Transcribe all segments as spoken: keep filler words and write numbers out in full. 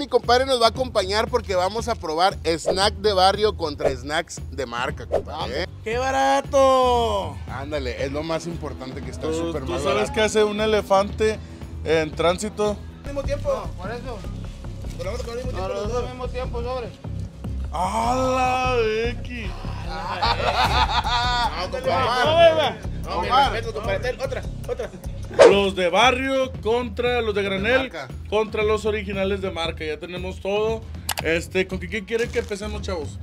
mi compadre nos va a acompañar porque vamos a probar snack de barrio contra snacks de marca, compadre. ¡Qué barato! Ándale, es lo más importante que está súper mal. ¿Tú sabes qué hace un elefante en tránsito? Al mismo tiempo, no, por eso. Pero vamos a comer al mismo tiempo, no, los dos al mismo tiempo, sobre. ¡Hala, Becky! ¡Hala, Becky! ¡No, compadre! ¡No, compadre! ¡Otra, otra! Los de barrio contra los de granel, contra los originales de marca. Ya tenemos todo. Este, ¿con qué quieren que empecemos, chavos?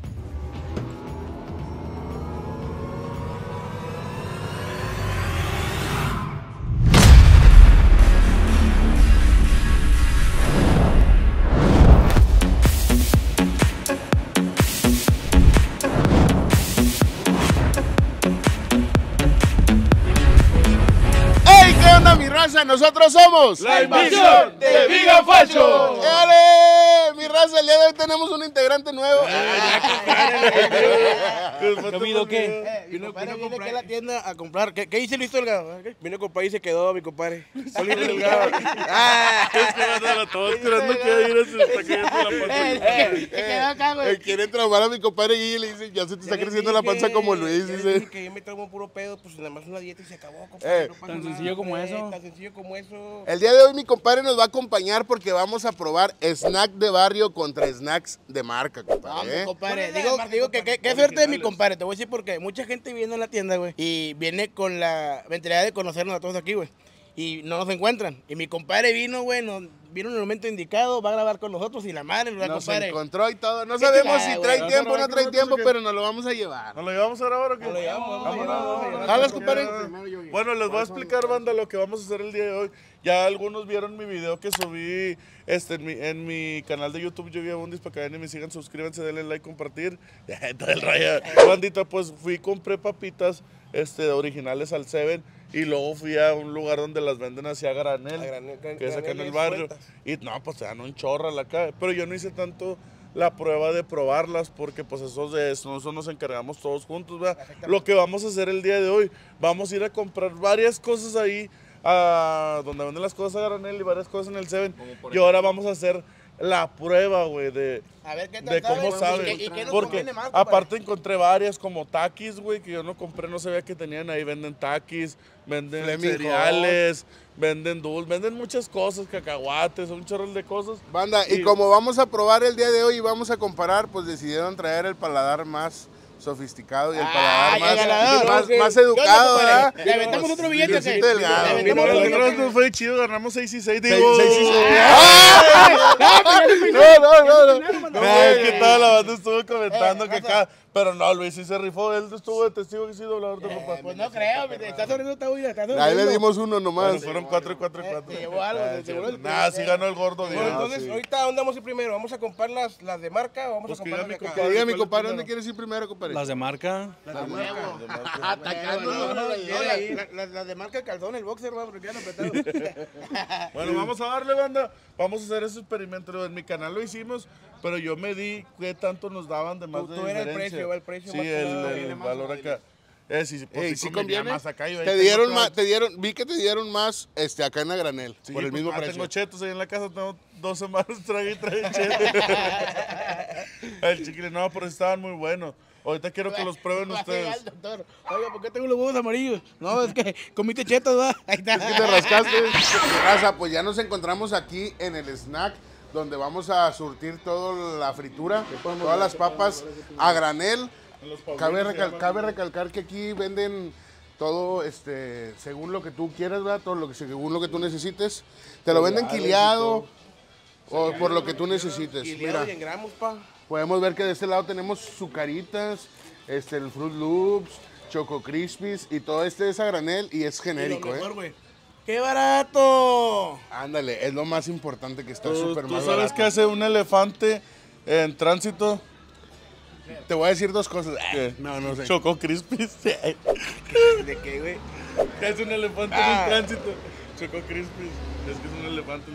Nosotros somos la Invasión de Big and Fashion. ¡Ale! Mi raza, el día de hoy tenemos un integrante nuevo. ¿Qué vino? ¿Qué? Vino a la tienda a comprar. ¿Qué, qué hice Luis Delgado? Vino compadre y se quedó, mi compadre. Soli Delgado. ¡Ah! Todos esperando que ir hasta que la panza. Quedó acá, güey. Quieren traumar a mi compadre y le dice, ya se te está creciendo la panza como Luis. Dice que yo me traigo un puro pedo, pues nada más una dieta y se acabó, compadre. Tan sencillo como eso. Tan sencillo como eso. El día de hoy mi compadre nos va a acompañar porque vamos a probar snack de barrio contra snacks de marca, compadre. No, compadre, digo, marca, digo compadre, que qué suerte de mi compadre, te voy a decir porque mucha gente viene a la tienda, güey, y viene con la mentalidad de conocernos a todos aquí, güey, y no nos encuentran. Y mi compadre vino, güey, nos vino en el momento indicado, va a grabar con nosotros y la madre nos va a compadre. Nos encontró y todo. No sabemos si trae no, tiempo o no, no trae tiempo, que... pero nos lo vamos a llevar. ¿Nos lo llevamos a grabar o qué? Nos lo llevamos, vamos a llevar, compadre. Bueno, les voy a explicar, banda, lo que vamos a hacer el día de hoy. Ya algunos vieron mi video que subí este, en, mi, en mi canal de YouTube, Yogui Abundis, para que vayan y me sigan, suscríbanse, denle like, compartir. Todo el rayo. Bandita, pues fui, compré papitas este, originales al Seven. Y luego fui a un lugar donde las venden hacia granel, granel que es acá en el barrio. Cuentas. Y no, pues te dan un chorro acá. Pero yo no hice tanto la prueba de probarlas porque pues esos de eso, eso nos encargamos todos juntos, ¿verdad? Lo que vamos a hacer el día de hoy, vamos a ir a comprar varias cosas ahí, a donde venden las cosas a granel y varias cosas en el Seven. Y ahora vamos a hacer la prueba, güey, de, a ver, ¿qué de cómo saben. Porque más, aparte encontré varias como Takis, güey, que yo no compré, no sabía que tenían ahí. Venden Takis, venden Fleming cereales, God. Venden dulces, venden muchas cosas, cacahuates, un chorro de cosas. Banda, y, y como vamos a probar el día de hoy y vamos a comparar, pues decidieron traer el paladar más sofisticado y el paladar ah, más, ganador, más, okay. más educado, ¿verdad? Le aventamos otro billete, ¿sí? Delgado. No, no, no, fue chido, ganamos seis y seis, digo. No, no, no, no. Es que toda la banda estuvo comentando que acá. Pero no, Luis sí se rifó, él estuvo de testigo que sí doblador de papá. Pues no creo, está sonriendo esta huida, está sonriendo. Ahí le dimos uno nomás. Fueron cuatro y cuatro y cuatro. Llevó algo, seguro. Nah, sí ganó el gordo. Entonces, ahorita, ¿dónde vamos a ir primero? ¿Vamos a comprar las de marca o vamos a comprar las de acá? Diga, mi compadre, ¿dónde quieres ir primero, compadre? Las de marca. Las de marca. Atacando. Las de marca, el calzón, el boxer, va, porque ya no apretado. Bueno, vamos a darle, banda. Vamos a hacer ese experimento. En mi canal lo hicimos, pero yo me di qué tanto nos daban de más de diferencia. El precio sí, más el, el, el más valor acá. Eh, si, pues, Ey, si conviene, más acá, yo te dieron más, te dieron, vi que te dieron más este, acá en la granel, sí, por el pues, mismo ah, precio. Tengo chetos ahí en la casa, tengo dos semanas, traje y traje chetos. El chiquile, no, pero estaban muy buenos. Ahorita quiero que los prueben ustedes. Al doctor. Oiga, ¿por qué tengo los huevos amarillos? No, es que comiste chetos, ¿verdad? Ahí está. Es que te rascaste. Raza, pues ya nos encontramos aquí en el snack, donde vamos a surtir toda la fritura, todas las papas a granel. Cabe, recal cabe recalcar que aquí venden todo este, según lo que tú quieras, ¿verdad? Todo lo que, según lo que tú necesites. Te lo venden quileado o por lo que tú necesites. Mira, podemos ver que de este lado tenemos Zucaritas, este, el Fruit Loops, Choco Krispis y todo este es a granel y es genérico, ¿eh? ¡Qué barato! Ándale, es lo más importante que está súper mal. ¿Tú sabes qué hace un elefante en tránsito? Te voy a decir dos cosas. ¿Qué? No, no sé. Choco Krispis. ¿De qué, güey? ¿Qué hace un elefante ah. en tránsito? Choco Krispis. Es que es un elefante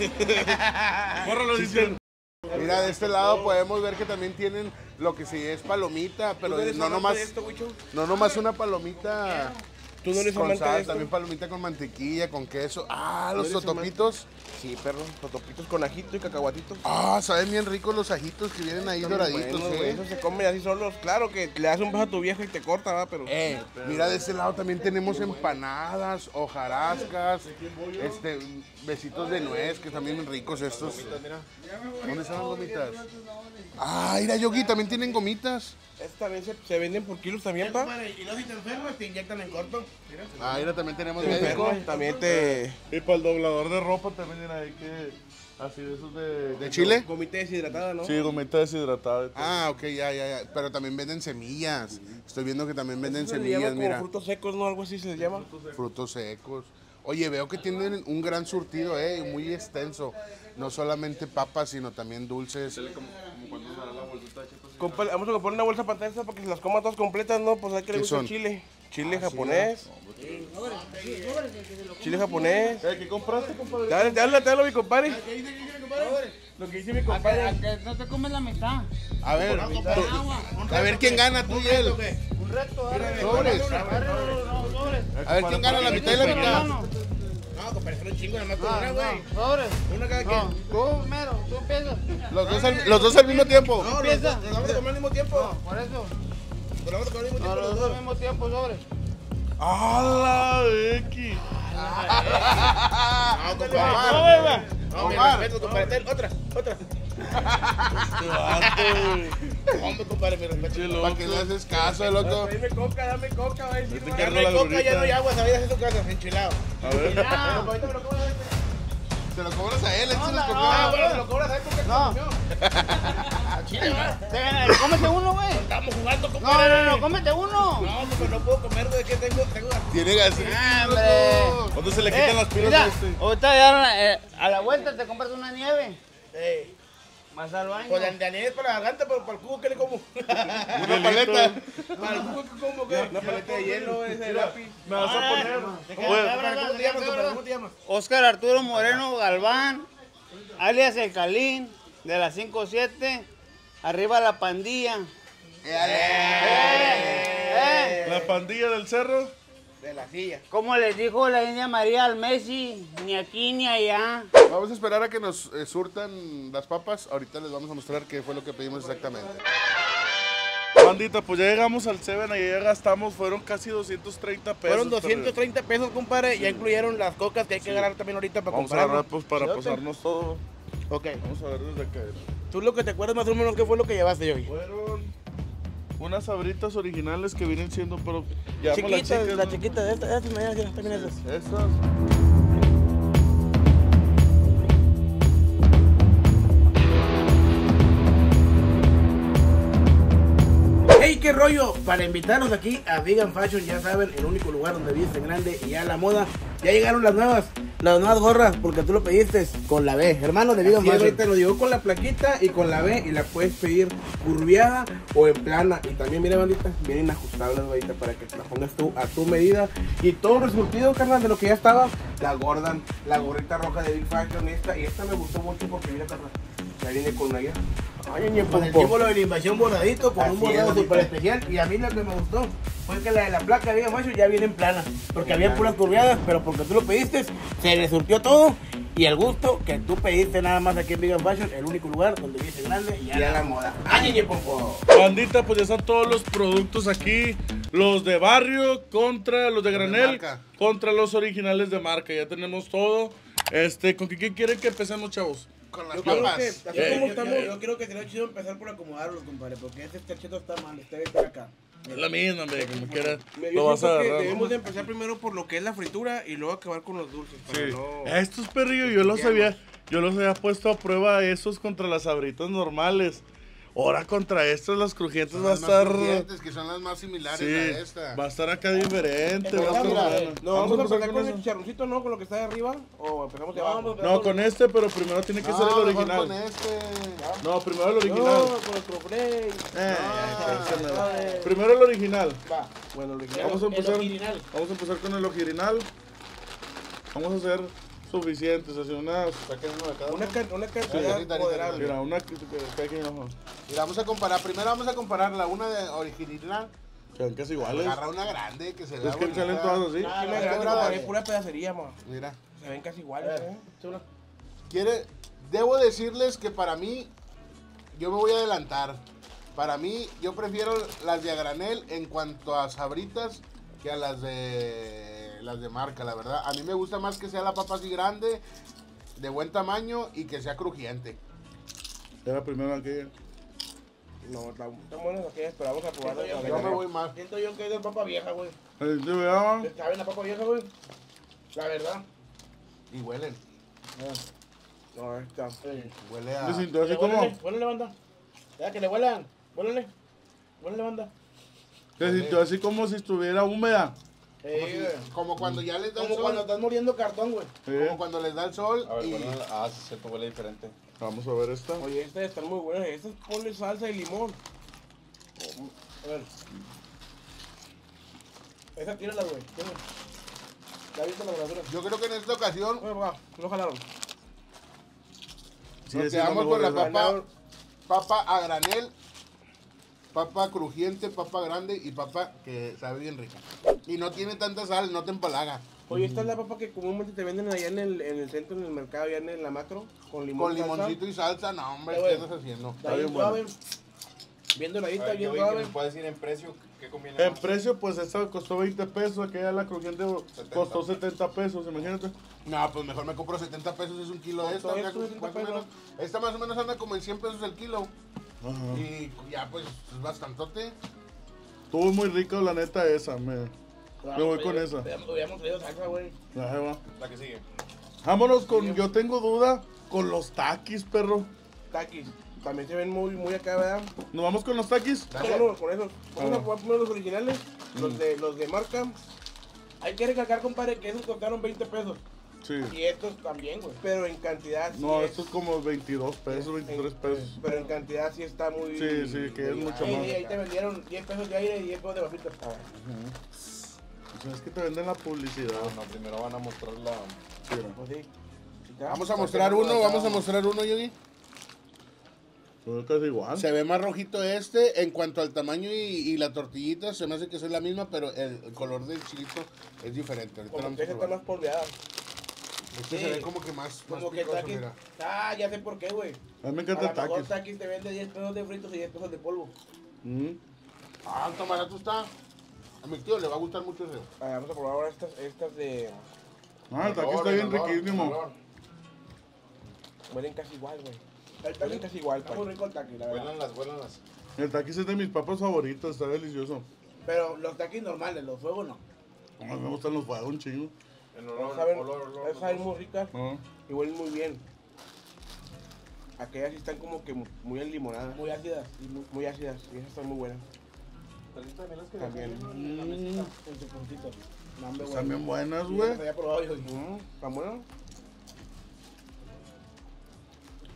en chocolate. Borra lo dicen. Mira, de este lado podemos ver que también tienen lo que sí es palomita, pero no nomás, no nomás una palomita. ¿Tú no eres con amante sal, de esto? También palomita con mantequilla, con queso. Ah, los ¿No totopitos. Amante? Sí, perro, totopitos con ajito y cacahuatito. Ah, saben bien ricos los ajitos que vienen ahí doraditos. Bueno, ¿eh? Eso se come así solos. Claro que le das un beso a tu vieja y te corta, ¿verdad? Pero... Eh, pero... Mira, de ese lado también tenemos empanadas, hojarascas, este, besitos de nuez, que también ricos estos. ¿Dónde están las gomitas? Ah, mira, Yogui, también tienen gomitas. Estas también se, se venden por kilos también, pa. Y los si te enfermas te inyectan en corto. Mira, ah, mira, también tenemos médico. También te... Y para el doblador de ropa también era ahí que... Así de esos de... ¿De Chile? Gomita deshidratada, ¿no? Sí, gomita deshidratada. Ah, ok, ya, ya, ya. Pero también venden semillas. Sí. Estoy viendo que también venden se semillas, llama como mira. Frutos secos, ¿no? Algo así se les llama. Frutos secos. Frutos secos. Oye, veo que tienen un gran surtido, eh, muy extenso. No solamente papas, sino también dulces. Como, como sale la bolsita de Cheetos. Compa, vamos a comprar una bolsa para estas para que se las coma todas completas, ¿no? Pues hay que le gusta el chile. Chile ah, japonés. Sí, no, sí, no, chile no, japonés. ¿Qué compraste, compadre? Dale, dale, dale, mi compadre. ¿Qué dice mi compadre? Lo que dice mi compadre. A que, a que no te comes la mitad. A ver, a, mitad. Tú, a ver quién gana, tú y él. Un reto, dale. Sobres. A ver quién gana la mitad y la mitad. No, compadre, son un chingo, nada más con una, güey. Sobres. Una cada quien. Tú primero, tú empiezas. Los dos al mismo tiempo. No, los dos vamos a comer al mismo tiempo. Por eso. No, los dos al mismo tiempo, sobre. ¡Ah, la X! ¡Ah, la X! ¡No, compadre! ¡No, compadre! ¡Otra! ¡Otra! ¡Hombre, compadre! ¡Me respeto! ¿Para que le haces caso, loco? ¡Dame coca! ¡Dame coca! ¡Dame coca! ¡Ya no hay agua! ¡Sabías en tu casa! ¡Enchilado! ¡Enchilado! ¡Se lo cobras a él! ¡Se lo cobras a él! ¡Se lo cobras a él! ¡No! Chile, cómete uno, güey. Estamos jugando, compadre. No, no, no, cómete uno. No, pero no puedo comer, güey. ¿Qué tengo? Tengo gasolina. Tiene gasolina. ¡Hombre! ¿Cuándo se le quitan eh, las pilas mira, a este? Ahorita ya eh, a la vuelta te compras una nieve. Sí. Más al baño. Pues la nieve es para la garganta, pero para el cubo, ¿qué le como? Una paleta. ¿Para el cubo qué como, qué? Una paleta de hielo, ese lápiz. Me vas a poner. ¿Cómo te llamas, compadre? ¿Cómo te llamas? Oscar Arturo Moreno Galván, alias El Calín, de las cinco siete. Arriba la pandilla. Eh, eh, eh. La pandilla del cerro. De la silla. Como les dijo la India María al Messi, ni aquí ni allá. Vamos a esperar a que nos eh, surtan las papas. Ahorita les vamos a mostrar qué fue lo que pedimos exactamente. Bandita, pues ya llegamos al Seven, ayer gastamos, fueron casi doscientos treinta pesos. Fueron doscientos treinta pesos, compadre, sí. Ya incluyeron las cocas que hay que sí. Ganar también ahorita para comprar. Vamos a agarrar, pues, para Fíjate. Pasarnos todo. Ok. Vamos a ver desde acá. ¿Tú lo que te acuerdas más o menos qué fue lo que llevaste hoy? Fueron unas sabritas originales que vienen siendo, pero... Chiquitas, las chicas, la ¿no? chiquita, estas, estas, estas, estas, también estas. Estas. ¡Hey, qué rollo! Para invitarnos aquí a Big and Fashion, ya saben, el único lugar donde viste grande y a la moda. Ya llegaron las nuevas. Las nuevas gorras, porque tú lo pediste con la B, hermano de Big and Fashion. Te lo llegó con la plaquita y con la B, y la puedes pedir curviada o en plana. Y también, mira, bandita, vienen ajustables, bandita, para que te la pongas tú a tu medida. Y todo resultado, carnal, de lo que ya estaba, la gordan, la gorrita roja de Big and Fashion, esta. Y esta me gustó mucho porque, mira, carnal, ya viene con una guía. Ay, con el símbolo de la invasión bordadito, con un bordado súper especial. Y a mí lo que me gustó fue que la de la placa de Big and Fashion ya viene en plana, porque había puras curviadas, pero porque tú lo pediste, se le surtió todo. Y el gusto que tú pediste nada más aquí en Big and Fashion, el único lugar donde viene grande y a la moda. ¡Ay, ñe, pompo! Bandita, pues ya están todos los productos aquí, los de barrio contra los de granel, contra los originales de marca. Ya tenemos todo. Este, ¿con qué quieren que empecemos, chavos? Con las yo papas. Creo que, así yeah, como estamos, yeah, yeah. Yo creo que sería chido empezar por acomodarlos, compadre, porque este terchito está mal, este está acá. Es la misma, hombre, como quieras. Lo vas a agarrar. Debemos de empezar primero por lo que es la fritura y luego acabar con los dulces. Sí. No... Estos perrillos yo los había, yo los había puesto a prueba, esos contra las sabritas normales. Ahora contra estas, las crujientes son va a estar... que son las más similares sí, a esta. Va a estar acá diferente. Va a estar bueno. No, vamos, vamos a empezar con, con el charrucito, ¿no? Con lo que está de arriba. O empezamos de abajo. No, con este, pero primero tiene que no, ser el original. Con este. No, primero el original. No, con el Proclay. Eh, no, primero el original. Va. Bueno, el original. Vamos a empezar, vamos a empezar con el original. Vamos a hacer suficientes, así una... Una cantidad moderable. Mira, una... Mira, vamos a comparar, primero vamos a comparar la una de original Sean casi iguales. Agarra una grande que se le da. Es que salen todas así. Ah, una grande, es pura pedacería, mo. Mira. Se ven casi iguales, eh. Chula. Quiere. Debo decirles que para mí, yo me voy a adelantar. Para mí, yo prefiero las de a granel en cuanto a Sabritas que a las de las de marca, la verdad. A mí me gusta más que sea la papa así grande, de buen tamaño y que sea crujiente. Era primero aquella. No, está buenas aquellas, pero vamos a probarla. Yo, yo me voy más. Siento yo que es de papa vieja, güey. ¿Saben la papa vieja, güey? La verdad. Y huelen. Yeah. No, está. Sí. Huele a... Huele como... Huele, banda. Ya, que le huelan. Huélele. Huélele, banda. Se sintió así como si estuviera húmeda. Sí, como, si, como cuando ya les da como el sol. Como cuando estás muriendo cartón, güey. Sí. Como cuando les da el sol. A ver, y... bueno, ah, sí, se huele diferente. Vamos a ver esta. Oye, estas están muy buenas. Estas ponle salsa y limón. A ver. Esta tírala, güey. Ya viste la grasura. Yo creo que en esta ocasión... Oye, papá, lo jalaron. Sí, nos quedamos con la papa, papa a granel, papa crujiente, papa grande y papa que sabe bien rica. Y no tiene tanta sal, no te empalaga. Oye, esta es la papa que comúnmente te venden allá en el, en el centro, en el mercado, allá en la macro, con limón. Con limoncito salsa. Y salsa, no, hombre, ¿qué estás haciendo? Está bien suave. Viendo la vista, bien suave. ¿Me puedes decir en precio qué conviene? En más? Precio, pues esta costó veinte pesos, aquella la crujiente setenta. Costó setenta pesos, imagínate. No, pues mejor me compro setenta pesos, es un kilo de esta. Acá, más o menos, esta más o menos anda como en cien pesos el kilo. Ajá. Y ya, pues, es bastantote. Estuvo muy rico, la neta, esa, me... Claro, yo voy con esa. Habíamos traído salsa, güey. La que sigue. Vámonos con, sí, yo tengo duda, con los Takis, perro. Takis. También se ven muy, muy acá, ¿verdad? ¿Nos vamos con los Takis? Vámonos con esos. Vamos a probar primero los originales, mm. los, de, los de marca. Hay que recalcar, compadre, que esos costaron veinte pesos. Sí. Y estos también, güey. Pero en cantidad sí. No, es... estos como veintidós pesos, veintitrés pesos. Pero en cantidad sí está muy... Sí, sí, que es mucho ahí, más. Ahí te vendieron diez pesos de aire y diez pesos de bajitas. Ah, uh-huh. Es que te venden la publicidad. No, no, primero van a mostrar la... Sí, ¿no? Pues sí. Vamos a mostrar uno, vamos a mostrar uno, Yogui. Pero casi igual. Se ve más rojito este. En cuanto al tamaño y, y la tortillita, se me hace que es la misma, pero el, el color del chilito es diferente. Ahorita está más polveada. Este sí. Se ve como que más, más como picoso, que Takis. Ah, ya sé por qué, güey. A mí me encanta Takis. A lo mejor Takis te vende diez pesos de fritos y diez pesos de polvo. Mm. Ah, toma, ya tú estás... A mi tío le va a gustar mucho eso. Vale, vamos a probar ahora estas, estas de... Ah, el Takis está bien riquísimo. Huelen casi igual, güey. El Takis es casi igual, está muy rico el Takis, la verdad. Huelanlas, huelanlas. El Takis es de mis papas favoritos, está delicioso. Pero los Takis normales, los fuegos no. No, me gustan los fuegos, un chingo. El olor, saben, olor, olor. Esas saben muy ricas y huelen muy bien. Aquellas sí están como que muy enlimonadas. Muy ácidas. Muy ácidas, y esas están muy buenas. También las que también. Mm. Están pues bien buenas, güey. Sí, ¿están buenas?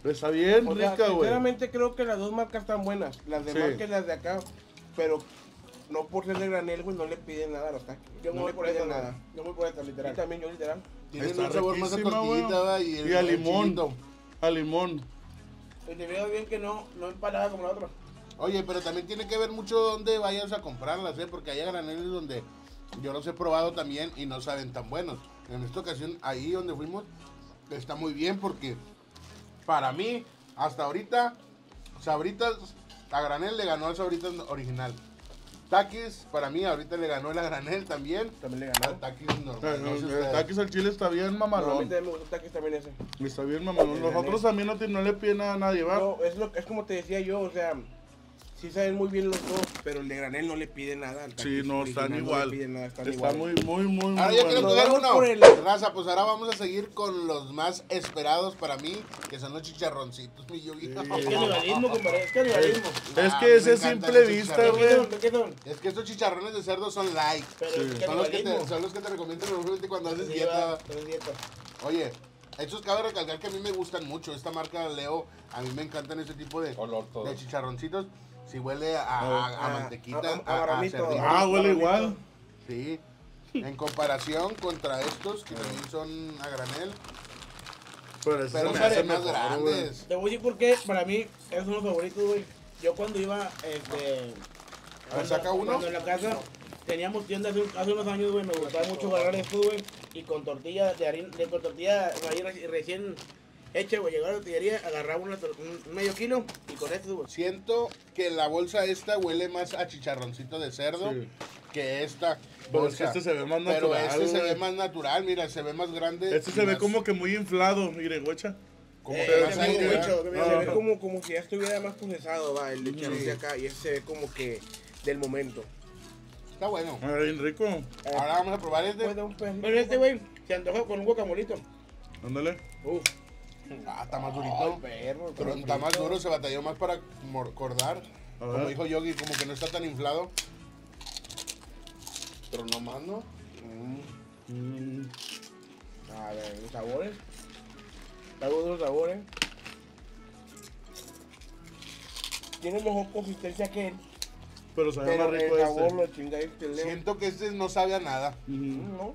Está bien o rica, güey. Sinceramente creo que las dos marcas están buenas. Las de sí. Marca y las de acá. Pero no por ser de granel, güey, no le piden nada a los Takis. Yo no, no le voy por nada. Yo voy por esta, literal. Y también yo, literal. Tienen un sabor más a tortillita, y, el, y a limón. Chilito. A limón. Y te veo bien que no, no empalada como la otra. Oye, pero también tiene que ver mucho dónde vayas a comprarlas, ¿eh? Porque hay graneles donde yo los he probado también y no saben tan buenos. En esta ocasión, ahí donde fuimos, está muy bien porque para mí, hasta ahorita, Sabritas a granel le ganó al Sabritas original. Takis, para mí, ahorita le ganó el a granel también. También le ganó al Takis normal. Pero, no, no, el Takis al chile está bien mamalón. No, a mí también me gusta el Takis también ese. Está bien mamalón. El nosotros a mí no, te, no le piden nada a nadie, ¿va? No, es, lo, es como te decía yo, o sea... Sí saben muy bien los dos, pero el de granel no le pide nada. Al sí, no, están igual. No le piden nada, están está igual. Muy, muy, muy, ahora muy yo quiero tocar uno. El... Raza, pues ahora vamos a seguir con los más esperados para mí, que son los chicharroncitos, mi Yogui. Sí. Es canibalismo, compadre, es canibalismo. Es que ese es simple vista, güey. Es que estos chicharrones de cerdo son light. Sí. Son, los que te, son los que te recomiendan cuando haces sí, dieta. dieta. Oye. Estos cabe recalcar que a mí me gustan mucho. Esta marca Leo, a mí me encantan ese tipo de, olor todo. De chicharroncitos. Si sí, huele a, a, a, a mantequita, a, a, a, a ah, huele a igual. Sí. En comparación contra estos, que también son a granel. Pero, pero son más grandes. Te voy a decir por qué, para mí, es uno favorito, güey. Yo cuando iba este, A ver, saca uno. Cuando en la casa teníamos tiendas hace, hace unos años, güey, me gustaba mucho agarrar esto, güey, y con tortillas de harina, de, con tortillas recién, recién hecha, güey, llegaba a la tortillería, agarraba una, un, un medio kilo y con esto, güey. Siento que la bolsa esta huele más a chicharroncito de cerdo, sí, que esta. Pero es que este se ve más natural. Pero este, güey, se ve más natural, mira, se ve más grande. Este se más... ve como que muy inflado, mire, güecha. Como eh, que se, ve mucho, no, se ve como, como que ya estuviera más procesado, va, el de sí, de acá, y este se ve como que del momento. Está bueno. Está bien rico. Ahora vamos a probar este. Pero este, güey, se antojó con un guacamolito. Ándale. Uf. Ah, está más durito. Oh, perro, pero está más duro, se batalló más para mordar. Como dijo Yogui, como que no está tan inflado. Pero no más, ¿no? Mm. Mm. A ver, los sabores. Algunos sabores. Tiene mejor consistencia que él. Pero sabe pero más rico el sabor, este. Lo chinga este. Siento que este no sabe a nada. Uh -huh. No.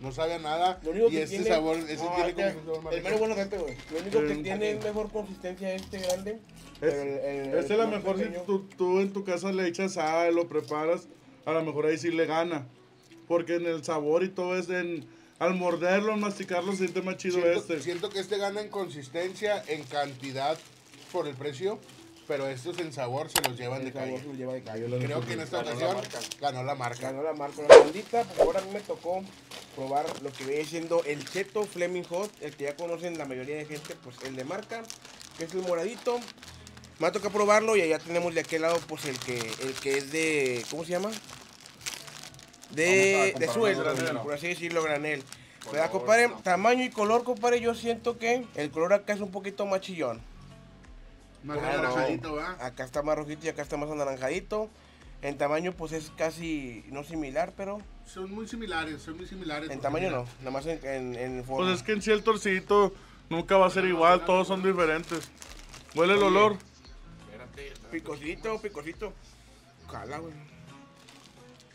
No sabe a nada. Y este tiene... sabor, este no, tiene este, como sabor. El mero bueno que este, güey. Lo único que eh, tiene es mejor consistencia este grande. Es, pero el, el, este es la mejor pequeño. Si tú, tú en tu casa le echas sal, lo preparas. A lo mejor ahí sí le gana, porque en el sabor y todo es en... Al morderlo, al masticarlo, siente más chido siento, este. Siento que este gana en consistencia, en cantidad por el precio, pero estos en sabor se los llevan de calle. Se los lleva de calle. Creo que en esta ganó ocasión la ganó la marca. Ganó la marca. La bandita, pues ahora a mí me tocó probar lo que viene siendo el Cheto Fleming Hot, el que ya conocen la mayoría de gente, pues el de marca, que es el moradito. Me ha tocado probarlo y allá tenemos de aquel lado pues el que el que es de, ¿cómo se llama? De, de suel, por así decirlo, granel. Cuidado, compadre, no. Tamaño y color, compadre, yo siento que el color acá es un poquito más chillón. Más bueno, anaranjadito, ¿verdad? Acá está más rojito y acá está más anaranjadito. En tamaño pues es casi, no similar, pero... Son muy similares, son muy similares. En tamaño no, nada más en, en, en forma. Pues es que en sí el torcidito nunca va a ser no, igual, no, todos no, son no. diferentes. Huele el olor. Bien. Picosito, picosito. Cala, güey.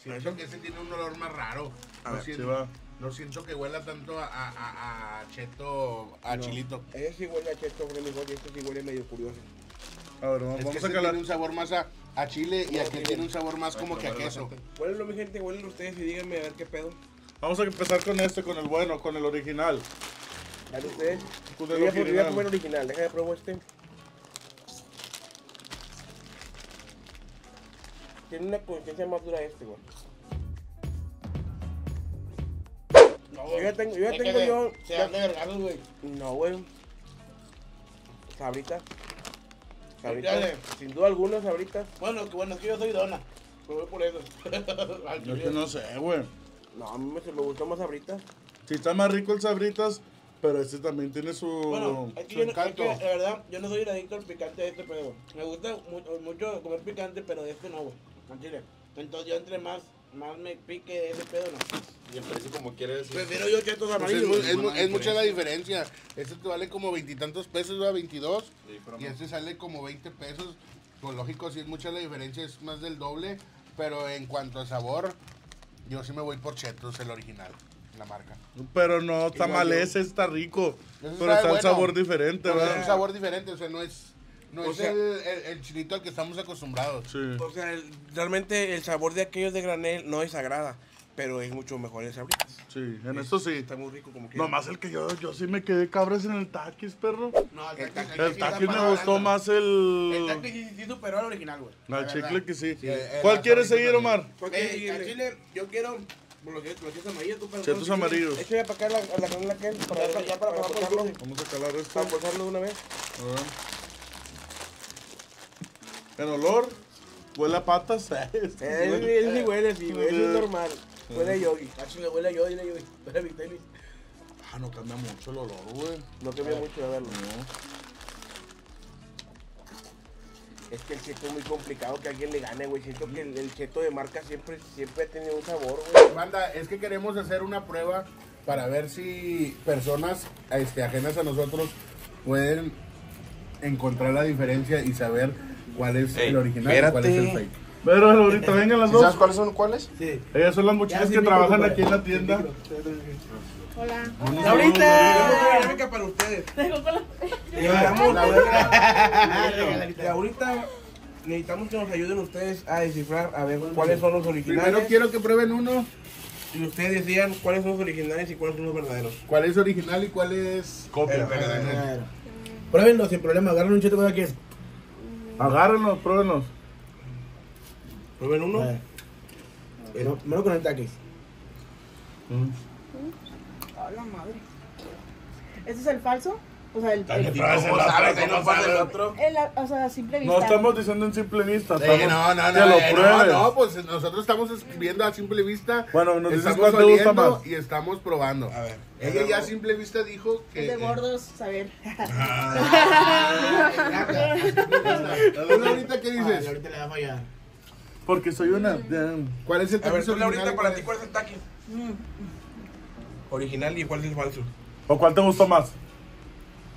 Siento que ese tiene un olor más raro. A no, ver, siento, va. no siento que huela tanto a, a, a cheto, a no. chilito. Ese sí huele a cheto, pero y este sí huele medio curioso. A ver, vamos, es vamos que a calar. Tiene un sabor más a, a chile no, y aquí sí, tiene un sabor más como que a queso. Huélenlo, mi gente, huélenlo ustedes y díganme a ver qué pedo. Vamos a empezar con este, con el bueno, con el original. Dale ustedes. Con el original. Voy a comer original, deja de probar este. Tiene una consistencia más dura este, güey. No, güey. Yo ya tengo, yo ya tengo yo... Se dan de vergados, güey. No, güey. Sabritas. Sabritas. Sin duda alguna, Sabritas. Bueno, bueno, es que yo soy dona. Me voy por eso. Yo que no sé, güey. No, a mí me gustó más Sabritas. Sí, está más rico el Sabritas, pero este también tiene su... Bueno, es que yo no, es que, la verdad, yo no soy adicto al picante de este, pero güey. Me gusta mucho, mucho comer picante, pero de este no, güey. Chile. Entonces yo entre más, más me pique de ese pedo, ¿no? Y el precio como quiere decir. Prefiero yo chetos amarillos. Pues es, es, es, es mucha la diferencia. Este te vale como veintitantos pesos, va, veintidós. Sí, y este sale como veinte pesos. Pues lógico, sí es mucha la diferencia, es más del doble. Pero en cuanto a sabor, yo sí me voy por Chetos, el original, la marca. Pero no, tamales está rico. Eso pero está un bueno, sabor diferente, ¿verdad? Es un sabor diferente, o sea, no es... No o es sea, el, el, el chilito al que estamos acostumbrados. Sí. O sea, el, realmente el sabor de aquellos de granel no desagrada, pero es mucho mejor el Sabritas. Sí, en es, esto sí. Está muy rico como que. Nomás el que yo, yo sí me quedé cabres en el Takis, perro. No, el Takis. El Takis me gustó más el. El Takis sí, sí superó al original, güey. La, la chicle que sí. sí el, el, ¿Cuál quieres seguir, Omar? Eh, el chile, yo quiero. Los chetos amarillos, tú Chetos amarillos. Échale para acá la canela que él. Para allá, para pasarlo. Vamos a calar esto. Para pasarlo de una vez. A ver. El olor, huele a patas. Él sí huele, sí, güey. Es normal. Huele a Yogui. Así le huele a Yogui, Yogui. Huele a mi tenis. Ah, no cambia mucho el olor, güey. No cambia mucho, a verlo. No. Es que el cheto es muy complicado que alguien le gane, güey. Siento que el, el cheto de marca siempre, siempre ha tenido un sabor, güey. Manda, es que queremos hacer una prueba para ver si personas este, ajenas a nosotros pueden encontrar la diferencia y saber cuál es Ey, el original espérate. y cuál es el fake. Pero ahorita vengan las dos. ¿Sabes cuáles son cuáles? Sí. Ellas son las muchachas sí que trabajan aquí en la tienda. Hola. Ahorita. Dinámica para ustedes. Te ahorita. necesitamos que nos ayuden ustedes a descifrar, a ver cuáles son los originales. Primero quiero que prueben uno. Y ustedes digan cuáles son los originales y cuáles son los verdaderos. ¿Cuál es original y cuál es copia? El verdadero. verdadero. Pruébenlo sin problema, agarren un cheto cosa que es. Agárrenlos, pruébenlos. ¿Prueben uno? No, menos con el Takis. A la madre. ¿Este es el falso? O sea, el, el, el, sabes, el, no el otro. El, o sea, simple vista. No estamos diciendo en simple vista. Estamos, sí, no, no, no, eh, no, no, pues nosotros estamos escribiendo a simple vista. Bueno, nos dices cuál te gusta más. Y estamos probando. A ver. Ella ya a simple vista dijo que. Es de gordos, eh, saber. ¿Ahorita qué dices? Ahorita le da falla. Porque soy una. ¿Cuál es el Takis? A ver, ahorita para ti, ¿cuál es el Takis? Original y cuál es el falso. ¿O cuál te gustó más?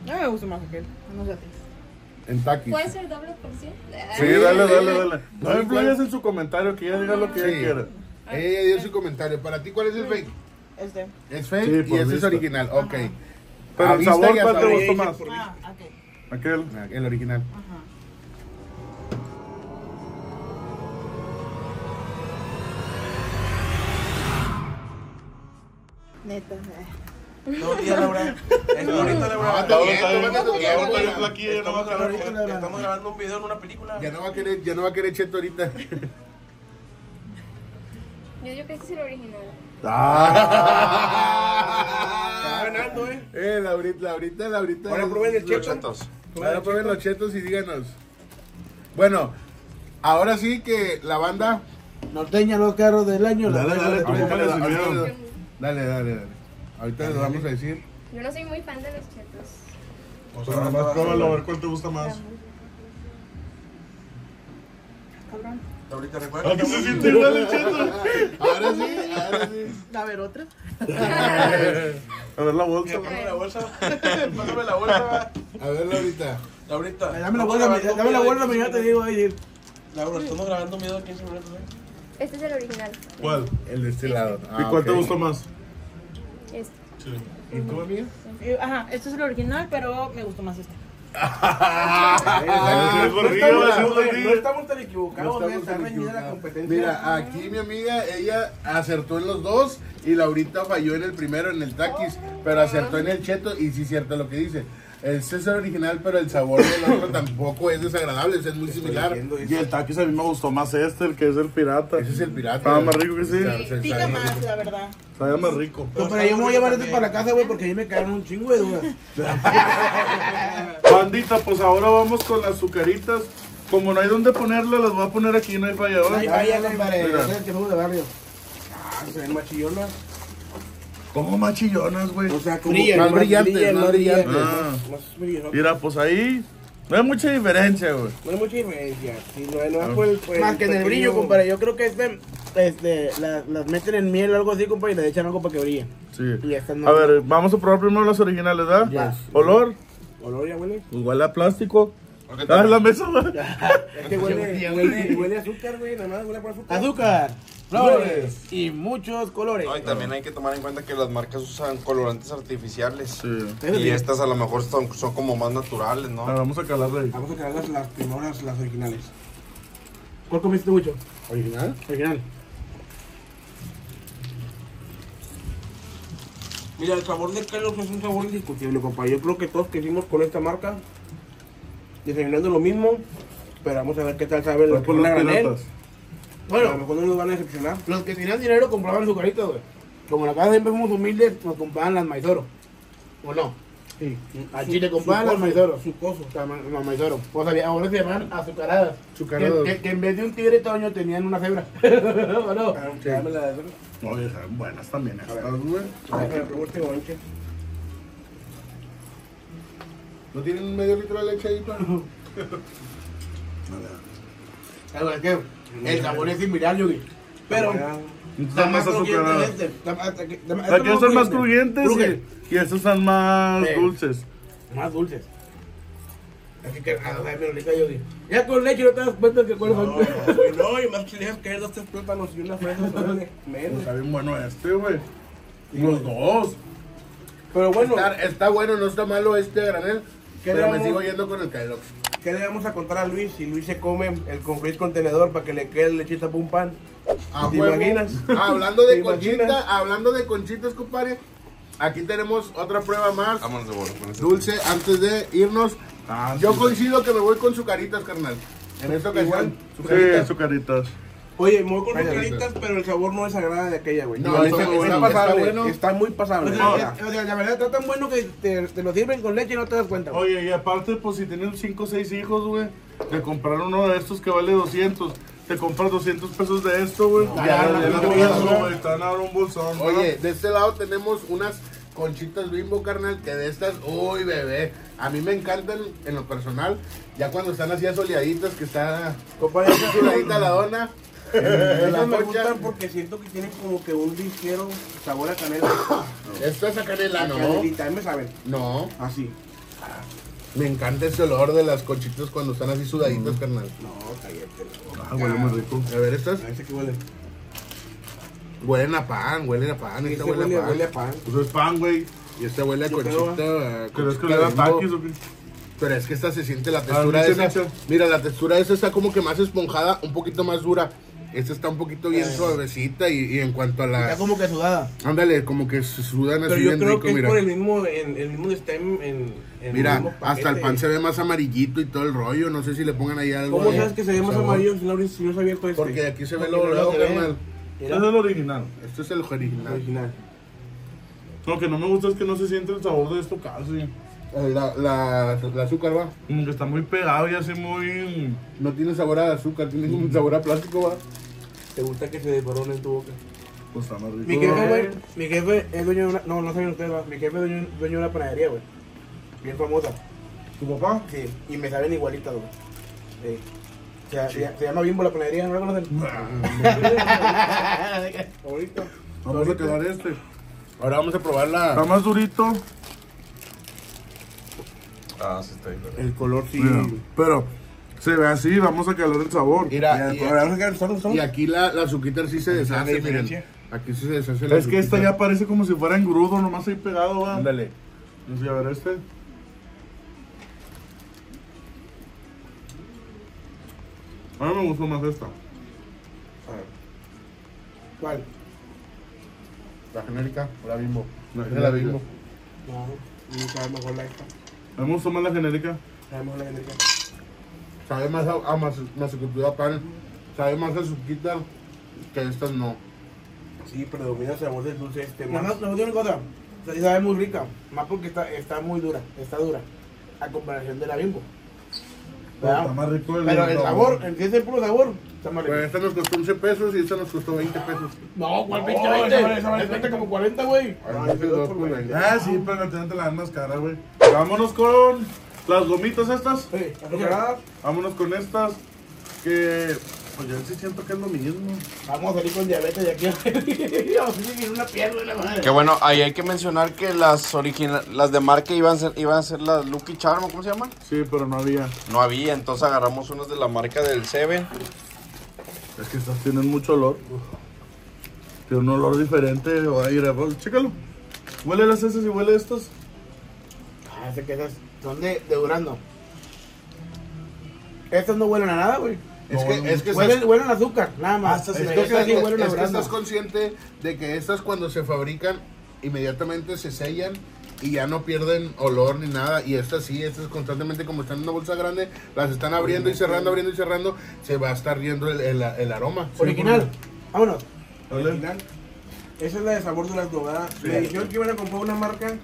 No me gusta más aquel, no sé a ti. En Takis. ¿Puede ser doble por cien? Sí, dale, dale, dale. No influyas en su comentario, que ella diga lo que sí. ella quiera. Ella dio su comentario. ¿Para ti cuál es el fake? Este. Es fake sí, y este es original, ajá. Ok. Pero a el sabor, ¿cuál te gustó más? Ah, ok. Aquel. El original. Ajá. Neta, no, tía Laura. Es ahorita Laura. Estamos grabando un video en una película. Ya no va a querer, ya no va a querer Cheto ahorita. Yo yo que es el original. Está ganando, eh. Eh, Laurita, Laurita, Laurita. Ahora prueben el Cheto. Ahora prueben los Chetos y díganos. Bueno, ahora sí que la banda norteña los carros del año. Dale, dale, dale, dale, dale. Ahorita les vamos a decir. Yo no soy muy fan de los chetos. O sea, nomás pruébalo a ver cuál te gusta más. Cabrón. Ahorita recuerda. ¿Qué se siente mal el cheto? Ahora sí, ahora sí. A ver, otra. A ver la bolsa. Pásame la bolsa. Pásame la bolsa. A verla ahorita. Ahorita. Dame la bolsa, dame la bolsa, mi hija te digo ahí. Laura, estamos grabando miedo aquí en su momento. Este es el original. ¿Cuál? El de este lado. ¿Y cuál te gustó más? Este. Sí. ¿Y tú, amiga? Ajá, este es el original, pero me gustó más este. Ah, no, estamos, no estamos tan equivocados, no estamos tan reñida la competencia. Mira, aquí mi amiga, ella acertó en los dos y Laurita falló en el primero, en el Takis, oh, pero acertó en el Cheto y sí es cierto lo que dice. Este es el original, pero el sabor del otro tampoco es desagradable, es muy similar. Y el Takis a mí me gustó más este, el que es el pirata. Ese es el pirata. Estaba más rico que sí. Pica más, la verdad. Estaba más rico. Pero yo me voy a llevar este para la casa, güey, porque ahí me cayeron un chingo de dudas. Bandita, pues ahora vamos con las Zucaritas. Como no hay dónde ponerlo, las voy a poner aquí, no hay fallador. Ay, váyanle, para hacer el que juego de barrio. Ah, se ven machillonas. ¿Cómo más chillonas, güey? O sea, como brillan, más brillantes, brillan, más brillantes. Ah. Mira, pues ahí no hay mucha diferencia, güey. No hay mucha diferencia. Si no, no ah. el, el, más que en el brillo, compadre. Yo creo que este, este la, las meten en miel o algo así, compadre, y le echan algo para que brille. Sí. Y estas no. A ver, vamos a probar primero las originales, ¿verdad? Ya. ¿Olor? ¿Olor ya huele? Igual a plástico. Ah, la mesa, güey. Es que huele, huele, huele a azúcar, güey. Nada más huele a azúcar. Azúcar, flores y muchos colores. No, y también hay que tomar en cuenta que las marcas usan colorantes artificiales. Sí. Y estas a lo mejor son, son como más naturales, ¿no? Ahora vamos a calarle. Vamos a calar las, las primeras, las originales. ¿Cuál comiste mucho? ¿Original? Original. Mira, el sabor de Kellogg's es un sabor indiscutible, papá. Yo creo que todos que hicimos con esta marca desayunando lo mismo, pero vamos a ver qué tal sabe la granel. Bueno, a lo mejor no nos van a decepcionar. Los que tenían dinero compraban Zucaritas, güey. Como la casa siempre fuimos humildes, nos compraban las Maizoro. ¿O no? Sí. Allí le compraban las Maizoro. Sucoso. Las Maizoro. O sea, ahora se llaman azucaradas. Azucaradas. Que, que, que en vez de un tigre toño tenían una cebra. ¿O no? Ah, sí. No, ya saben, buenas también. Estas, güey. ¿No tienen medio litro de leche ahí, claro? No. Claro, es que el sabor es similar, Yogui. Pero están más azucaradas. Aquí son más crujientes y estos están más dulces. Más dulces. Así que nada, dame ahorita, Yogui. Ya con leche no te das cuenta que cuáles son. No, y más que le dejas caer dos, tres plátanos y unas fresas. Está bien bueno este, güey. Los dos. Pero bueno. Está bueno, no está malo este granel. Pero me sigo yendo con el Kellogg's. ¿Qué le vamos a contar a Luis si Luis se come el conflicto contenedor para que le quede lechita para un pan? Ah, ¿te huevo. Imaginas? Hablando de conchita, imaginas? hablando de conchitas, compadre, aquí tenemos otra prueba más. Vámonos de bola, Dulce, antes de irnos, ah, yo sí, coincido que me voy con Zucaritas, carnal. En esta ocasión, Zucaritas. Sí, Zucaritas. Oye, me voy con Zucaritas, pero el sabor no desagrada de aquella, güey. No, no, es, es, es pasable, está, bueno. está muy pasable. O sea, no, es, o sea, la verdad está tan bueno que te, te lo sirven con leche y no te das cuenta, güey. Oye, y aparte, pues si tienen cinco o seis hijos, güey, te compraron uno de estos que vale doscientos. Te compras doscientos pesos de esto, güey. No, ya, ya, ya, güey. Están ahora un bolsón. Oye, ¿verdad? De este lado tenemos unas conchitas Bimbo, carnal, que de estas, uy, bebé. A mí me encantan en lo personal. Ya cuando están así asoleaditas, que está asoleadita la dona. Esas me gustan porque siento que tienen como que un ligero sabor a canela. No. Esto es a canela, ¿no? Canelita, ¿me saben? No. Así. Me encanta ese olor de las conchitas cuando están así sudaditas, mm. carnal. No, cállate. Ah, huele muy rico. A ver, estas. A ver, ¿qué huele? Huelen a pan, huelen a pan. Esta huele, huele a pan. Huele a pan. Pues es pan, güey. Y esta huele a conchita. ¿Pero es que le da Takis o qué? Pero es que esta se siente la textura de esa. Mira, la textura de esa está como que más esponjada, un poquito más dura. Esta está un poquito bien eh. suavecita y, y en cuanto a la... Está como que sudada. Ándale, como que sudan así bien rico, mira. Pero yo creo que es mira. por el mismo, en, el mismo stem, en, en mira, el mismo paquete. Hasta el pan se ve más amarillito y todo el rollo, no sé si le pongan ahí algo. ¿Cómo de, sabes que se ve más sabor? amarillo si no, si no se ha abierto este? Porque aquí se ve lo blanco, carnal. Esto es el original. Esto es el original. El original. Lo que no me gusta es que no se siente el sabor de esto casi. La, la, la azúcar va. Como que está muy pegado y hace muy... No tiene sabor a azúcar, tiene mm. un sabor a plástico, va. ¿Te gusta que se desbarone en tu boca? Pues está más rico. Mi jefe, güey, mi jefe es dueño de una... No, no saben ustedes, va. Mi jefe es dueño, dueño de una panadería, güey. Bien famosa. ¿Tu papá? Sí. Y me saben igualitas, güey. Sí. Se, sí. se, se llama Bimbo la panadería, ¿no la conocen? Ahorita. Vamos a quedar este. Ahora vamos a probar la... Está más durito. Ah, sí está diferente. El color sí. Mira, pero se ve así, vamos a calar el sabor. Mira, y, y, aquí, y aquí la, la azuquita sí se deshace, miren. Aquí sí se deshace la Es azuquita. que esta ya parece como si fuera engrudo, nomás ahí pegado, va. Ándale. Entonces, a ver este. A mí me gustó más esta. A ver. ¿Cuál? La genérica o la Bimbo. La, la, la Bimbo. No, nunca mejor la esta. Me gusta más la genérica. Sabe más la genérica. Sabe más a, a más, más a pan. Sabe más a suquita que estas no. Sí, predomina el sabor del dulce este. No, no, no tiene cosa. O sea, sabe muy rica. Más porque está, está muy dura. Está dura. A comparación de la Bimbo. Pero, está más rico el Pero el sabor, el que es el puro sabor, está más rico. Pues esta nos costó once pesos y esta nos costó veinte pesos. No, ¿cuál veinte? No, veinte, veinte, veinte, veinte, veinte como cuarenta, güey. Ah, sí, pero te la dan más cara, güey. Vámonos con las gomitas estas. Sí, las Vámonos con estas. Que pues yo sí siento que es lo mismo. Vamos a salir con diabetes de aquí a una pierna de la madre. Que bueno, ahí hay que mencionar que las originales, las de marca iban a ser, iban a ser las Lucky Charm, ¿cómo se llaman? Sí, pero no había. No había, entonces agarramos unas de la marca del Seven. Es que estas tienen mucho olor. Tiene un olor diferente. O ahí, chécalo. Huele las esas y huele estas. Hace que esas son de, de Durazno. Estas no huelen a nada, güey. Es que, no, es que huelen, esas, huelen a azúcar, nada más. Es, que, esas, sí huelen a es que estás consciente de que estas cuando se fabrican inmediatamente se sellan y ya no pierden olor ni nada. Y estas sí, estas constantemente como están en una bolsa grande, las están abriendo y cerrando, abriendo y cerrando. Se va a estar riendo el, el, el aroma. Original, ¿sí? Vámonos. ¿Ole? Original. Esa es la de sabor Durazno, ¿verdad? Me dijeron que iban a comprar una marca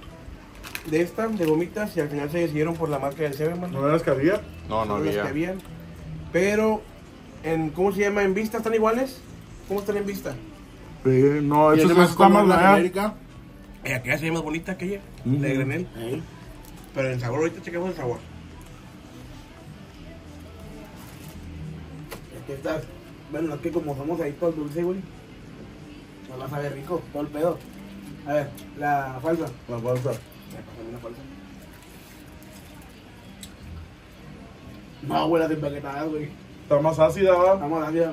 de estas, de gomitas, y al final se decidieron por la marca del Seven, ¿no? ¿No eran las que había? No, no, no había. Las que habían. Pero, en, ¿cómo se llama? ¿En vista están iguales? ¿Cómo están en vista? Eh, no, eso es está más la genérica. Eh, aquella se ve más bonita, aquella, uh -huh. de granel. Uh -huh. Pero el sabor, ahorita chequemos el sabor. Aquí está. Bueno, es que como somos ahí todo el dulce, güey, nos va a saber rico, todo el pedo. A ver, la falsa. La falsa. No, güey, la empaquetada, güey. Está más ácida, ¿verdad? Está más ácida.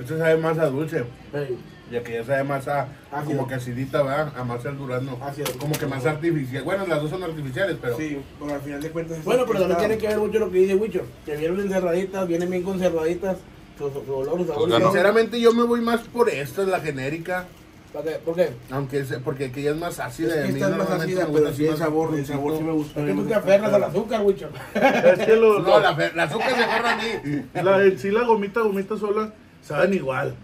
Esto sabe más a dulce. Sí. ya que ya sabe más a, a como que acidita, ¿verdad? A más el durazno. Ácido. Como que más artificial. Bueno, las dos son artificiales, pero... Sí, pero al final de cuentas... Bueno, pero también tiene que ver mucho lo que dice Wicho. Que vienen encerraditas, vienen bien conservaditas. Su, su, su olor, su sabor. Sinceramente, yo me voy más por esta, la genérica. ¿Por qué? Aunque es, porque que ella es más ácida. Es que esta es más ácida, pero sí el sabor, el sabor sí me gusta. Es que tú te aferras al azúcar, Wicho. Es que lo... No, la, la azúcar se agarra a mí. La, en sí, la gomita, gomita sola, saben igual.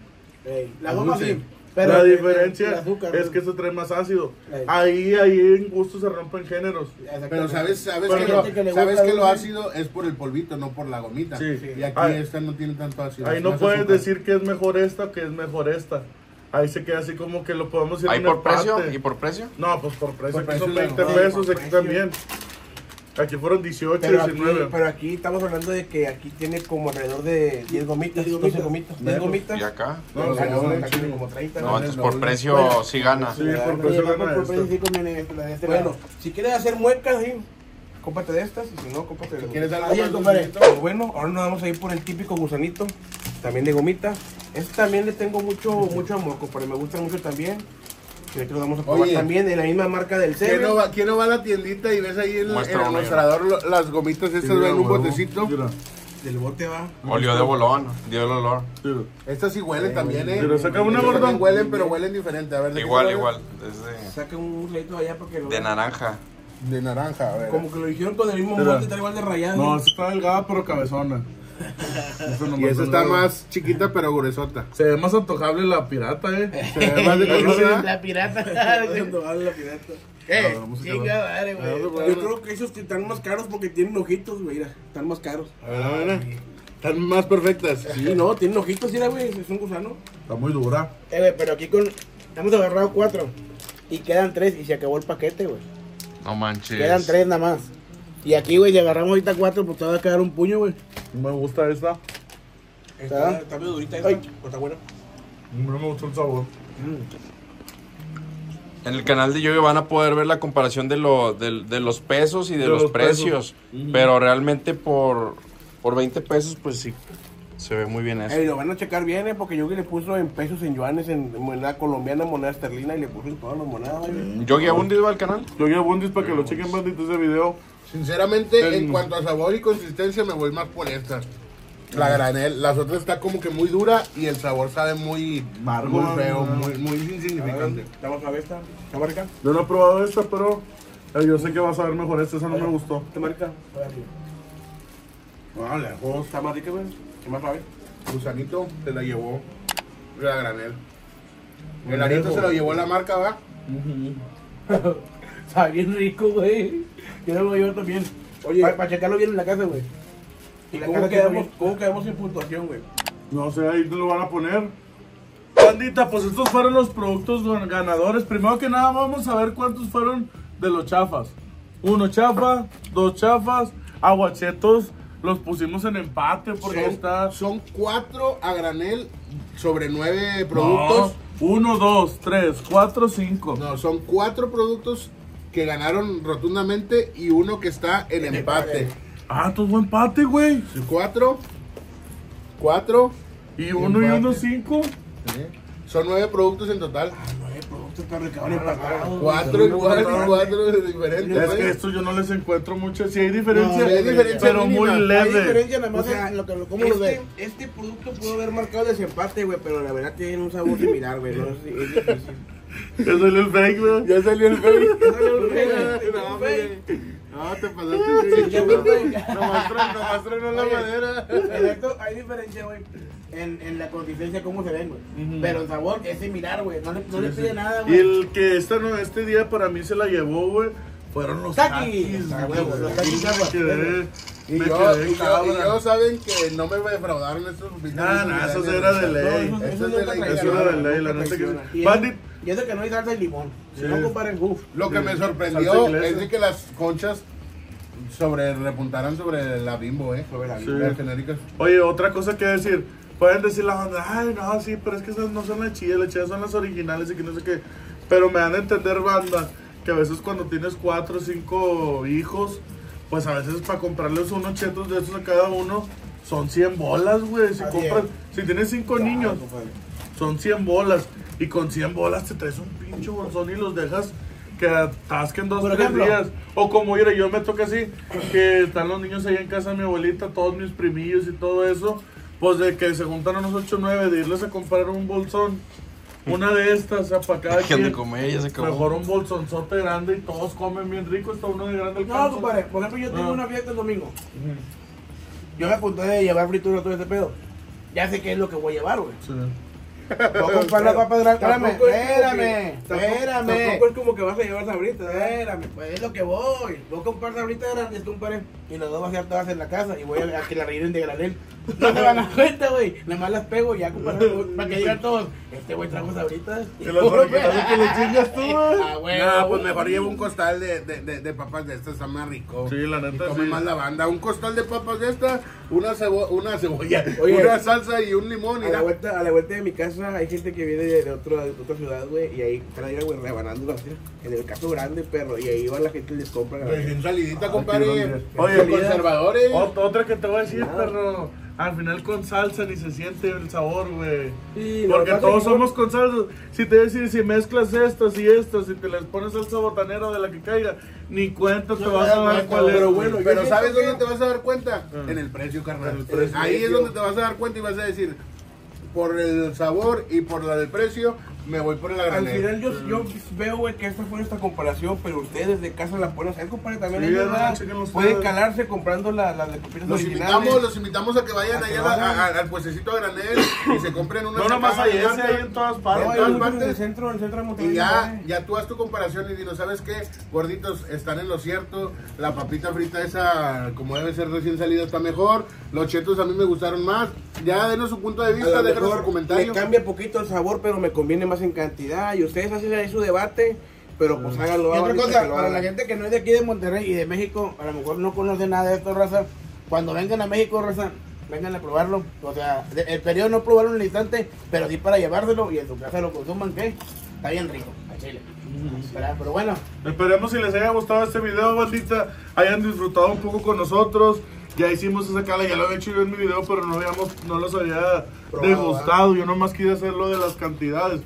Ey, la goma sí, pero la diferencia el, el, el azúcar, es que se trae más ácido. Ey. Ahí ahí en gusto se rompen géneros. Pero sabes sabes pero que, lo, que, sabes que lo ácido es por el polvito, no por la gomita. Sí, sí. Y aquí ahí, esta no tiene tanto ácido. Ahí no puedes azúcar. Decir que es mejor esta, que es mejor esta. Ahí se queda así como que lo podemos decir. ¿Ahí por precio? Parte. ¿Y por precio? No, pues por precio. Por precio son veinte pesos aquí también. Aquí fueron dieciocho, pero diecinueve. Aquí, pero aquí estamos hablando de que aquí tiene como alrededor de diez gomitas, doce gomitas. diez gomitas. ¿Y acá? No, no, no, no, no, como treinta. No, entonces por precio sí gana. Sí, por precio gana. Por precio sí conviene la de este. Bueno, si quieres hacer muecas, sí, cómpate de estas. Y si no, cómpate de estas. ¿Quieres dar algo más? Bueno, ahora nos vamos a ir por el típico gusanito, también de gomita. Este también le tengo mucho, mucho amor, compadre. Me gusta mucho también. Que lo vamos a probar. Oye, también de la misma marca del C. ¿Quién no va, quién no va a la tiendita y ves ahí en, en el mostrador las gomitas estas, sí, en un huevo, botecito? Mira. Del bote va. Olió de bolón, dio el olor. Sí. Estas sí huelen eh, también, eh. Pero saca una gordón. Huelen, pero huelen diferente. A ver, igual, igual. Desde... Saca un leito allá porque lo... De naranja. De naranja, a ver. Como que lo dijeron con el mismo bote, está igual de rayado. No, está delgada pero cabezona. No, y esa está más chiquita pero gruesota. Se ve más antojable la pirata, eh. Se ve más de la pirata. Antojable la pirata. Eh, chinga madre, güey. Yo creo que esos que están más caros porque tienen ojitos, güey. Están más caros. A ver, a ver. Están más perfectas. Sí, no, tienen ojitos, mira, güey. Es un gusano. Está muy dura. Eh, güey, pero aquí con... Hemos agarrado cuatro. Y quedan tres y se acabó el paquete, güey. No manches. Quedan tres nada más. Y aquí, güey, si agarramos ahorita cuatro, pues te va a quedar un puño, güey. Me gusta esta. Esta está muy durita, esta. Está buena. No me gustó el sabor. Mm. En el canal de Yogui van a poder ver la comparación de, lo, de, de los pesos y de, de los, los precios. Pesos. Pero realmente por, por veinte pesos, pues sí, se ve muy bien eso. Ey, lo van a checar bien, eh, porque Yogui le puso en pesos, en yuanes, en moneda colombiana, moneda esterlina, y le puso en todas las monedas. Sí. Yogui Abundis va al canal. Yogui Abundis para que lo chequen, bandito, ese video. Sinceramente, el... en cuanto a sabor y consistencia, me voy más por esta. La granel, las otras está como que muy dura y el sabor sabe muy amargo, muy feo, muy, muy insignificante. Vamos a ver esta, ¿está marca? Yo no he probado esta, pero eh, yo sé que vas a ver mejor esta, esa no me gustó. ¿Qué marca? Vale, oh, está más rica, güey. ¿Qué más sabe? Gusanito se la llevó la granel. El arito se lo llevó la marca, ¿va? Uh-huh. Sabe bien rico, güey. Yo lo voy a llevar también. Oye, para pa checarlo bien en la casa, güey. ¿Y la cómo, quedamos, cómo quedamos sin puntuación, güey? No sé, ahí te lo van a poner. Bandita, pues estos fueron los productos ganadores. Primero que nada, vamos a ver cuántos fueron de los chafas. Uno chafa, dos chafas, aguachetos. Los pusimos en empate porque son, está... Son cuatro a granel sobre nueve productos. No, uno, dos, tres, cuatro, cinco. No, son cuatro productos que ganaron rotundamente y uno que está en empate. Ah, todo empate, güey. Cuatro. Cuatro. Y uno empate. Y uno, cinco. ¿Sí? Son nueve productos en total. Ah, nueve productos para recabar empatados. Cuatro igual y cuatro diferentes. Es que esto yo no les encuentro mucho. Sí hay diferencia, no, hay diferencia pero mínima, muy leve. Hay diferencia nada más, o sea, en lo que lo como este, lo ve. Este producto pudo haber marcado desempate, güey, pero la verdad tiene un sabor similar, güey. No, es difícil. Ya salió el fake, ¿no? Ya salió el fake. Ya salió el fake. No, fake. No, te pasaste. Nomás tronó la madera. Exacto, hay diferencia, güey. En, en la consistencia, cómo se ven, güey. Uh-huh. Pero el sabor es similar, güey. No le, no sí, le pide sí. nada, güey. Y el que esta, no, este día para mí se la llevó, güey, fueron los Takis. Los Takis, güey. Y, y, yo, y, yo, y yo saben que no me defraudaron estos oficiales. Nah, nah, eso era de ley. Eso era de ley, la neta que... Bandit. Y eso que no hay salsa de limón, sí. No comparen goof. Lo que sí me sorprendió es de que las conchas sobre repuntaran sobre la Bimbo, eh, sobre la Bimbo, sí, las genéricas. Oye, otra cosa que decir, pueden decir la banda, ay no, sí, pero es que esas no son las chidas, las chidas son las originales y que no sé qué. Pero me dan a entender, banda, que a veces cuando tienes cuatro o cinco hijos, pues a veces para comprarles unos chetos de esos a cada uno, son cien bolas, güey. Si compras, si tienes cinco niños, son cien bolas. Y con cien bolas te traes un pinche bolsón y los dejas que atasquen dos o tres días. O como, mira, yo me toca así, que están los niños allá en casa de mi abuelita, todos mis primillos y todo eso. Pues de que se juntan a unos ocho o nueve, de irles a comprar un bolsón. Una de estas, o sea, para cada quien. Comer, ya se acabó. Mejor un bolsonzote grande y todos comen bien rico. Está uno de grande el No, compadre, por ejemplo, yo tengo ah. una fiesta el domingo. Uh-huh. Yo me apunté de llevar fritura todo este pedo. Ya sé qué es lo que voy a llevar, güey. Sí. Voy a comprar la papa grande. Espérame, espérame, espérame. Tampoco es como que vas a llevar sabritas. Espérame, pues es lo que voy. Voy a comprar sabritas grandes, tú, compadre. Y las dos voy a hacer todas en la casa y voy a, a que la rellenen de granel. No te van a dar cuenta, güey. Nada más las pego ya, compadre. Para que digan todos, este güey trajo sabritas. Que los que le chingas tú, ah, güey. No, pues mejor llevo un costal de, de, de, de papas de estas, está más rico. Sí, la neta. Come sí. más la banda. Un costal de papas de estas, una, cebo una cebolla, oye, una salsa y un limón. Y a, la vuelta, a la vuelta de mi casa. Hay gente que viene de, otro, de otra ciudad, güey, y ahí traen, güey, rebanando en el caso grande, perro, y ahí va la gente y les compra. Recién salidita, ah, compadre. Oye, conservadores. Otra que te voy a decir, nada, perro, al final con salsa ni se siente el sabor, güey. Sí, porque todos somos con salsa. Si te decir, si mezclas estas y estas, si te les pones salsa botanera de la que caiga, ni cuenta te vas a dar cuál es. Pero bueno, pero ¿sabes dónde te vas a dar cuenta? En el precio, carnal. Ahí es donde te vas a dar cuenta y vas a decir, por el sabor y por la del precio, me voy por la granel. Al final yo, yo veo, güey, que esta fue nuestra comparación, pero ustedes de casa la pueden hacer, compadre, también. Sí, ellos la, pueden calarse comprando la, la de papitas los originales. Invitamos, los invitamos a que vayan a allá que vayan. A, a, al puestecito a granel y se compren una. No, nomás ahí, ese hay en todas partes. No, en todas partes. En el centro, en el centro de Monterrey. Y ya, ya tú haz tu comparación y dinos, ¿sabes qué? Gorditos, están en lo cierto. La papita frita esa, como debe ser recién salida, está mejor. Los chetos a mí me gustaron más. Ya denos su punto de vista, déjanos su comentario. Me cambia poquito el sabor, pero me conviene más en cantidad. Y ustedes hacen ahí su debate, pero pues háganlo. Y otra cosa, para la gente que no es de aquí de Monterrey y de México, a lo mejor no conoce nada de esto, raza. Cuando vengan a México, raza, vengan a probarlo. O sea, el periodo no probarlo en el instante, pero sí para llevárselo y en su casa lo consuman, que está bien rico, a chile. Pero bueno, esperemos si les haya gustado este video, bandita, hayan disfrutado un poco con nosotros. Ya hicimos esa cala, ya lo había hecho yo en mi video, pero no habíamos, no los había degustado. Yo nomás quise hacer lo de las cantidades.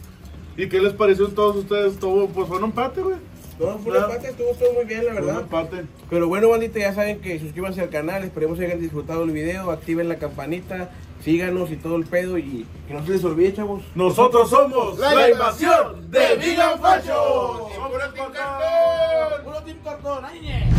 ¿Y qué les pareció a todos ustedes? Todo, pues fue un empate, güey. No, fue un empate, estuvo todo muy bien, la verdad. Un empate. Pero bueno, bandita, ya saben que suscríbanse al canal, esperemos que hayan disfrutado el video, activen la campanita, síganos y todo el pedo, y que no se les olvide, chavos. Nosotros somos la, la invasión de Big and Fashion. ¡Puro Team Cartón! ¡Puro Team Cartón! ¡Ay,